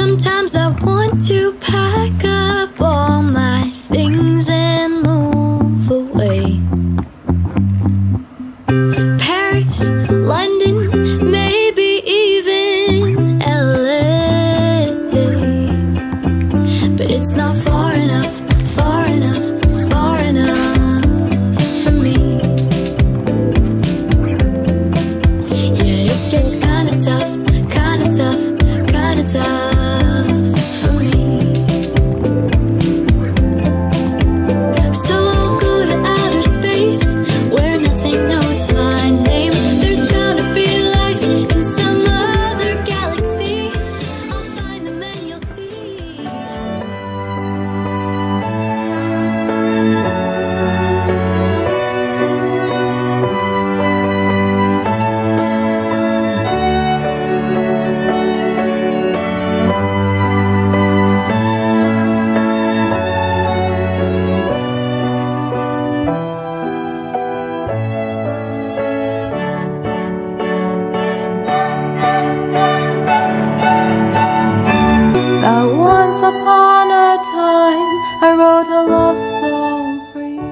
Sometimes I want to pack up all my things and move away. Paris, London, maybe even LA. But it's not far enough, far enough, far enough for me. Yeah, it gets kinda tough, kinda tough, kinda tough. I wrote a love song for yourself.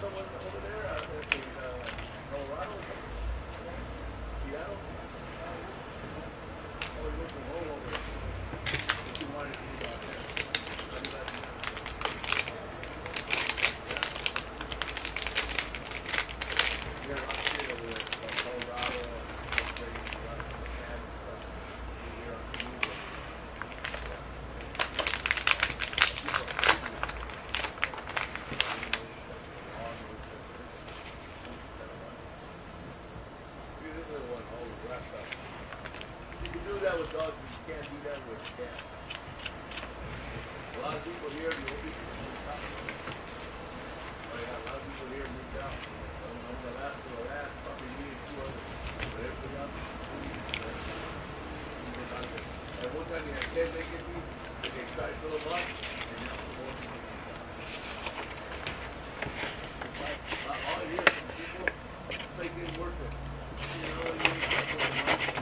Someone over there, I think, Colorado, Seattle. those dogs, but you can't do that with a cat. A lot of people here, you know, people moved out. Oh yeah, a lot of people here moved out. On the last of the last, probably me and two others. But everything else, and one time they had 10 naked feet, and they tried to fill them up, and now they're going to be out. All here, some people, they didn't work it. You know, they didn't work it.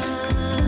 side.